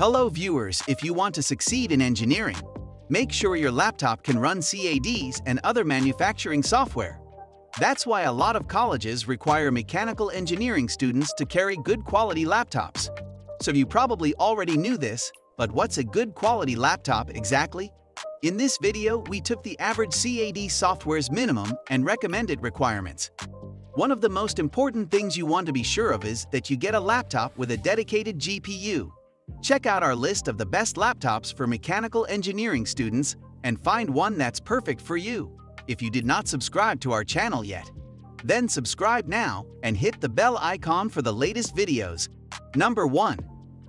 Hello viewers, if you want to succeed in engineering, make sure your laptop can run CADs and other manufacturing software. That's why a lot of colleges require mechanical engineering students to carry good quality laptops. So you probably already knew this, but what's a good quality laptop exactly? In this video, we took the average CAD software's minimum and recommended requirements. One of the most important things you want to be sure of is that you get a laptop with a dedicated GPU. Check out our list of the best laptops for mechanical engineering students and find one that's perfect for you. If you did not subscribe to our channel yet, then subscribe now and hit the bell icon for the latest videos. Number 1.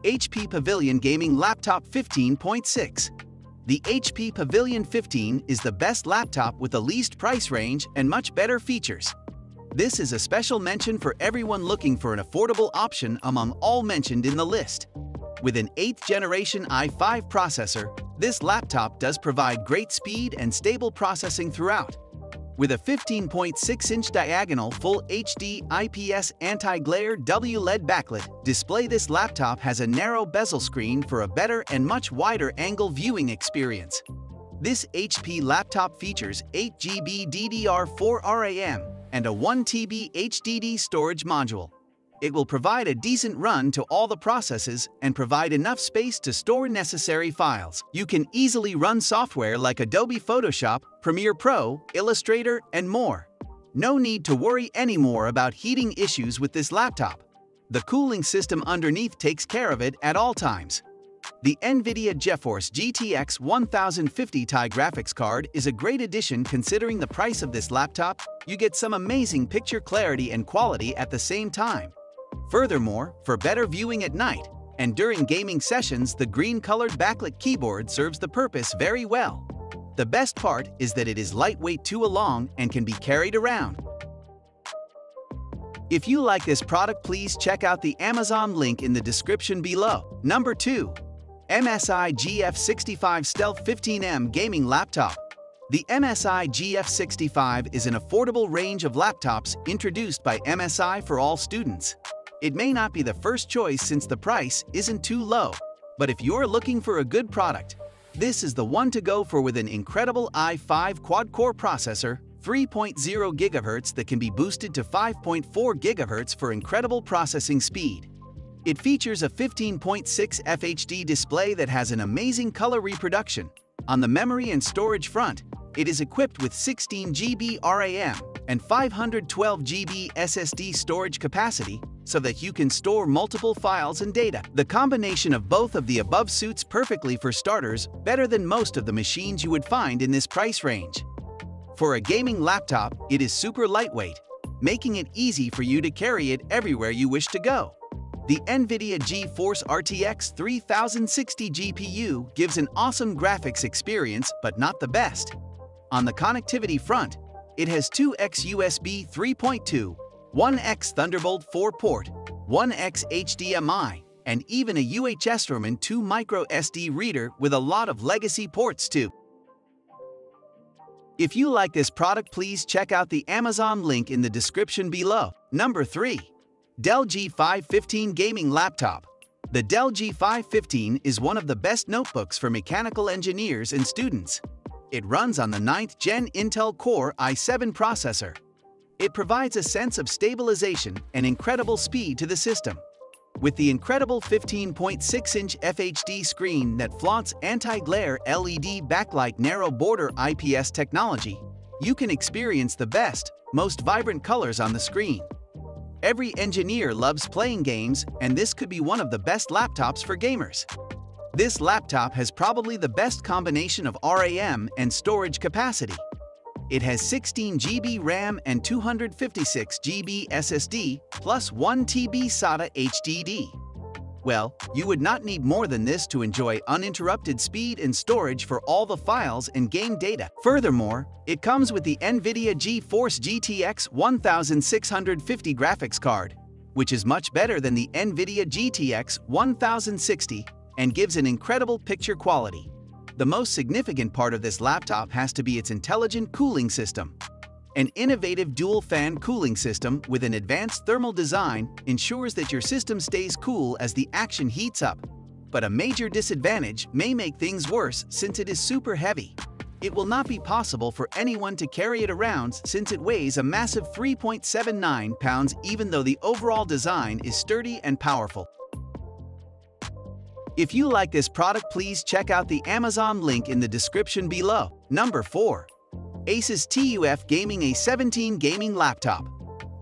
HP Pavilion Gaming Laptop 15.6. The HP Pavilion 15 is the best laptop with the least price range and much better features. This is a special mention for everyone looking for an affordable option among all mentioned in the list. With an 8th generation i5 processor, this laptop does provide great speed and stable processing throughout. With a 15.6-inch diagonal Full HD IPS anti-glare WLED backlit display, this laptop has a narrow bezel screen for a better and much wider angle viewing experience. This HP laptop features 8GB DDR4 RAM and a 1TB HDD storage module. It will provide a decent run to all the processes and provide enough space to store necessary files. You can easily run software like Adobe Photoshop, Premiere Pro, Illustrator, and more. No need to worry anymore about heating issues with this laptop. The cooling system underneath takes care of it at all times. The NVIDIA GeForce GTX 1050 Ti graphics card is a great addition considering the price of this laptop. You get some amazing picture clarity and quality at the same time. Furthermore, for better viewing at night and during gaming sessions, the green-colored backlit keyboard serves the purpose very well. The best part is that it is lightweight too along and can be carried around. If you like this product, please check out the Amazon link in the description below. Number 2. MSI GF65 Stealth 15M Gaming Laptop. The MSI GF65 is an affordable range of laptops introduced by MSI for all students. It may not be the first choice since the price isn't too low, but if you're looking for a good product, this is the one to go for. With an incredible i5 quad-core processor, 3.0 GHz that can be boosted to 5.4 GHz for incredible processing speed. It features a 15.6 FHD display that has an amazing color reproduction. On the memory and storage front, it is equipped with 16 GB RAM and 512 GB SSD storage capacity, so that you can store multiple files and data. The combination of both of the above suits perfectly for starters, better than most of the machines you would find in this price range. For a gaming laptop, it is super lightweight, making it easy for you to carry it everywhere you wish to go. The NVIDIA GeForce RTX 3060 GPU gives an awesome graphics experience, but not the best. On the connectivity front, it has 2x USB 3.2, 1x Thunderbolt 4 port, 1x HDMI, and even a UHS-II micro SD reader with a lot of legacy ports too. If you like this product, please check out the Amazon link in the description below. Number 3. Dell G5 15 Gaming Laptop. The Dell G5 15 is one of the best notebooks for mechanical engineers and students. It runs on the 9th Gen Intel Core i7 processor. It provides a sense of stabilization and incredible speed to the system. With the incredible 15.6-inch FHD screen that flaunts anti-glare LED backlight narrow border IPS technology, you can experience the best, most vibrant colors on the screen. Every engineer loves playing games, and this could be one of the best laptops for gamers. This laptop has probably the best combination of RAM and storage capacity. It has 16 GB RAM and 256 GB SSD, plus 1 TB SATA HDD. Well, you would not need more than this to enjoy uninterrupted speed and storage for all the files and game data. Furthermore, it comes with the NVIDIA GeForce GTX 1650 graphics card, which is much better than the NVIDIA GTX 1060 and gives an incredible picture quality. The most significant part of this laptop has to be its intelligent cooling system. An innovative dual-fan cooling system with an advanced thermal design ensures that your system stays cool as the action heats up. but a major disadvantage may make things worse since it is super heavy. It will not be possible for anyone to carry it around since it weighs a massive 3.79 pounds even though the overall design is sturdy and powerful. If you like this product, please check out the Amazon link in the description below. Number 4. Asus TUF Gaming A17 Gaming Laptop.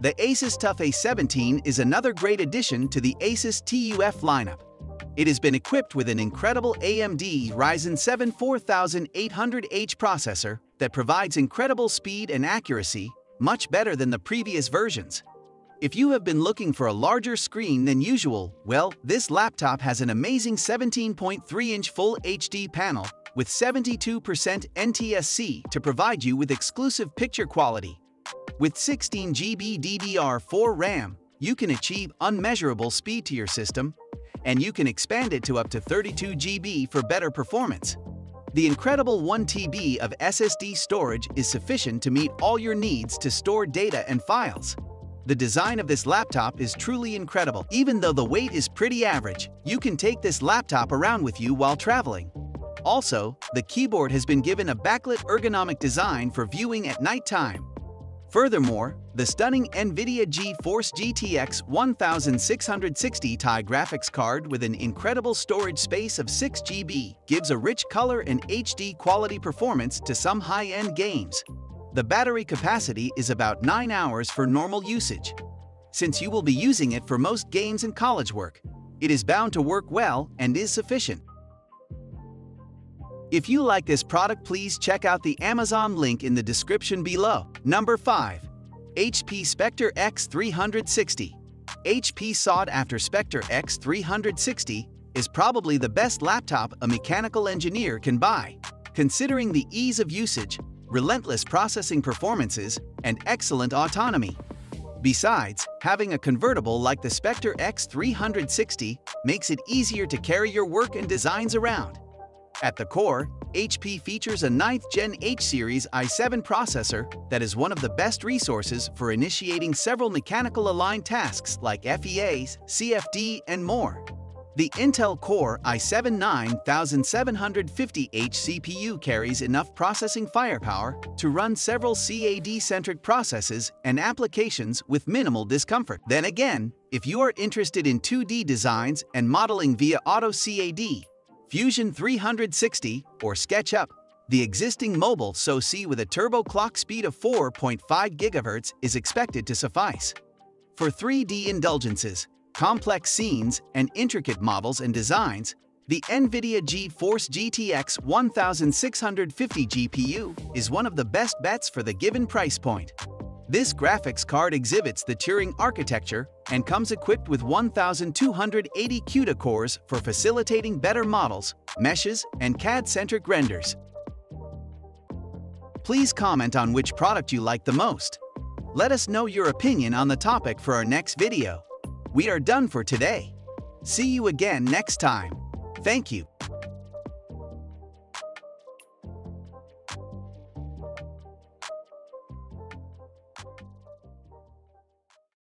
The Asus TUF A17 is another great addition to the Asus TUF lineup. It has been equipped with an incredible AMD Ryzen 7 4800H processor that provides incredible speed and accuracy, much better than the previous versions. If you have been looking for a larger screen than usual, well, this laptop has an amazing 17.3-inch Full HD panel with 72% NTSC to provide you with exclusive picture quality. With 16 GB DDR4 RAM, you can achieve unmeasurable speed to your system, and you can expand it to up to 32 GB for better performance. The incredible 1 TB of SSD storage is sufficient to meet all your needs to store data and files. The design of this laptop is truly incredible. Even though the weight is pretty average, you can take this laptop around with you while traveling. Also, the keyboard has been given a backlit ergonomic design for viewing at nighttime. Furthermore, the stunning NVIDIA GeForce GTX 1660 Ti graphics card with an incredible storage space of 6 GB gives a rich color and HD quality performance to some high-end games. The battery capacity is about 9 hours for normal usage. Since you will be using it for most games and college work, it is bound to work well and is sufficient. If you like this product, please check out the Amazon link in the description below. Number 5. HP Spectre x360. HP's sought-after Spectre x360 is probably the best laptop a mechanical engineer can buy. Considering the ease of usage, relentless processing performances, and excellent autonomy. Besides, having a convertible like the Spectre x360 makes it easier to carry your work and designs around. At the core, HP features a 9th Gen H-Series i7 processor that is one of the best resources for initiating several mechanical-aligned tasks like FEAs, CFD, and more. The Intel Core i7-9750H CPU carries enough processing firepower to run several CAD-centric processes and applications with minimal discomfort. Then again, if you are interested in 2D designs and modeling via AutoCAD, Fusion 360, or SketchUp, the existing mobile SoC with a turbo clock speed of 4.5 GHz is expected to suffice. For 3D indulgences, complex scenes, and intricate models and designs, the NVIDIA GeForce GTX 1650 GPU is one of the best bets for the given price point. This graphics card exhibits the Turing architecture and comes equipped with 1,280 CUDA cores for facilitating better models, meshes, and CAD-centric renders. Please comment on which product you like the most. Let us know your opinion on the topic for our next video. We are done for today. See you again next time. Thank you.